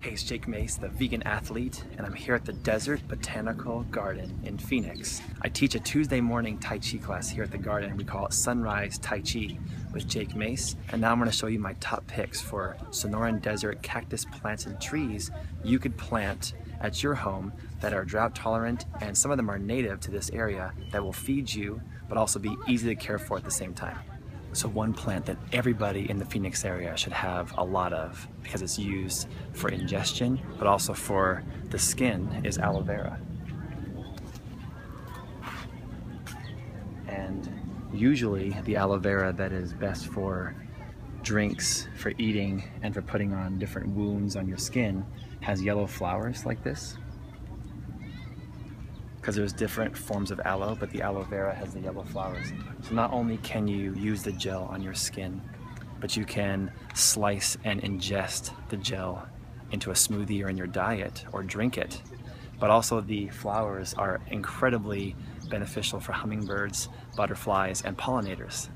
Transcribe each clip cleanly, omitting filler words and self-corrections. Hey, it's Jake Mace, the vegan athlete, and I'm here at the Desert Botanical Garden in Phoenix. I teach a Tuesday morning Tai Chi class here at the garden. We call it Sunrise Tai Chi with Jake Mace. And now I'm going to show you my top picks for Sonoran Desert cactus plants and trees you could plant at your home that are drought tolerant, and some of them are native to this area that will feed you, but also be easy to care for at the same time. So one plant that everybody in the Phoenix area should have a lot of, because it's used for ingestion, but also for the skin, is aloe vera. And usually the aloe vera that is best for drinks, for eating, and for putting on different wounds on your skin has yellow flowers like this. Because there's different forms of aloe, but the aloe vera has the yellow flowers. So not only can you use the gel on your skin, but you can slice and ingest the gel into a smoothie or in your diet or drink it. But also the flowers are incredibly beneficial for hummingbirds, butterflies, and pollinators.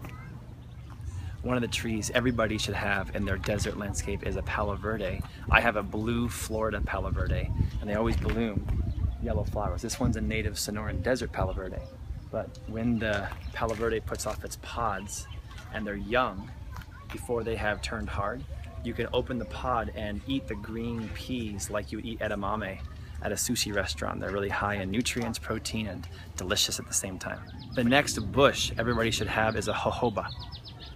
One of the trees everybody should have in their desert landscape is a Palo Verde. I have a blue Florida Palo Verde, and they always bloom. Yellow flowers. This one's a native Sonoran Desert Palo Verde, but when the Palo Verde puts off its pods and they're young, before they have turned hard, you can open the pod and eat the green peas like you would eat edamame at a sushi restaurant. They're really high in nutrients, protein, and delicious at the same time. The next bush everybody should have is a jojoba.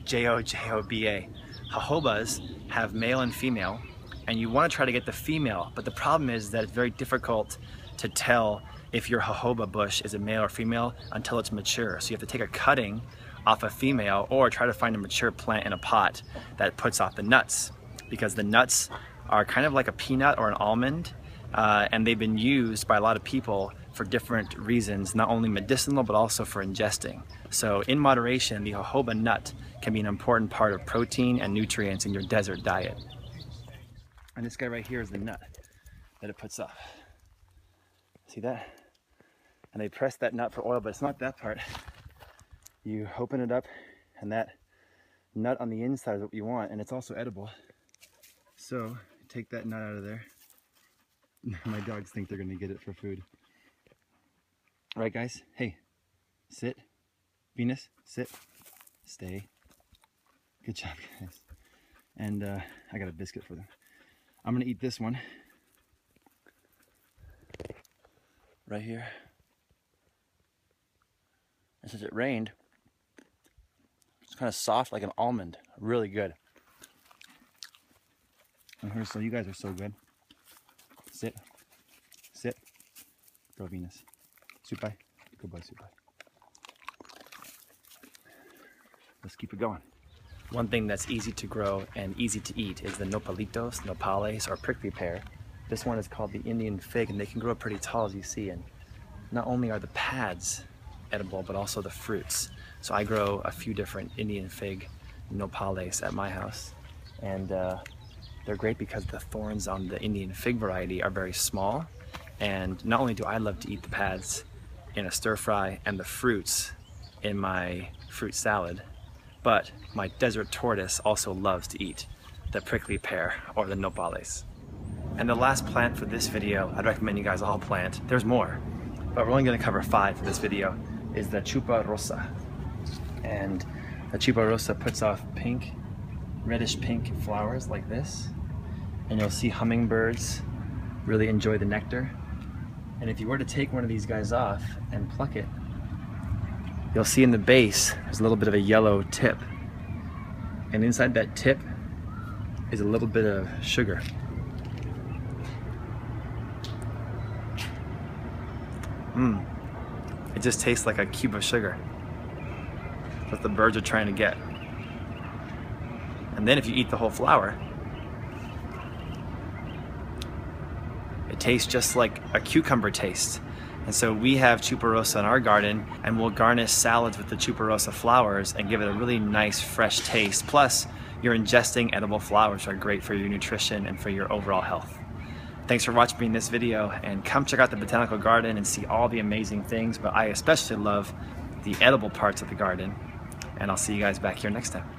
J-O-J-O-B-A. Jojobas have male and female, and you want to try to get the female, but the problem is that it's very difficult to tell if your jojoba bush is a male or female until it's mature. So you have to take a cutting off a female or try to find a mature plant in a pot that puts off the nuts, because the nuts are kind of like a peanut or an almond, and they've been used by a lot of people for different reasons, not only medicinal but also for ingesting. So in moderation, the jojoba nut can be an important part of protein and nutrients in your desert diet. And this guy right here is the nut that it puts off. See that? And they press that nut for oil, but it's not that part. You open it up, and that nut on the inside is what you want, and it's also edible. So take that nut out of there. My dogs think they're gonna get it for food. All right, guys? Hey, sit. Venus, sit. Stay. Good job, guys. And I got a biscuit for them. I'm gonna eat this one. Right here. And since it rained, it's kind of soft like an almond. Really good. And here's, so you guys are so good. Sit. Sit. Go, Venus. Supai. Good boy, Supai. Let's keep it going. One thing that's easy to grow and easy to eat is the nopalitos, nopales, or prickly pear. This one is called the Indian fig, and they can grow pretty tall, as you see. And not only are the pads edible, but also the fruits. So I grow a few different Indian fig nopales at my house. And they're great because the thorns on the Indian fig variety are very small. And not only do I love to eat the pads in a stir fry and the fruits in my fruit salad, but my desert tortoise also loves to eat the prickly pear or the nopales. And the last plant for this video, I'd recommend you guys all plant. There's more, but we're only gonna cover 5 for this video, is the Chuparosa. And the Chuparosa puts off pink, reddish pink flowers like this. And you'll see hummingbirds really enjoy the nectar. And if you were to take one of these guys off and pluck it, you'll see in the base, there's a little bit of a yellow tip. And inside that tip is a little bit of sugar. It just tastes like a cube of sugar. That's what the birds are trying to get. And then if you eat the whole flower, it tastes just like a cucumber taste. And so we have Chuparosa in our garden, and we'll garnish salads with the Chuparosa flowers and give it a really nice, fresh taste. Plus, you're ingesting edible flowers, which are great for your nutrition and for your overall health. Thanks for watching this video, and come check out the Botanical Garden and see all the amazing things, but I especially love the edible parts of the garden, and I'll see you guys back here next time.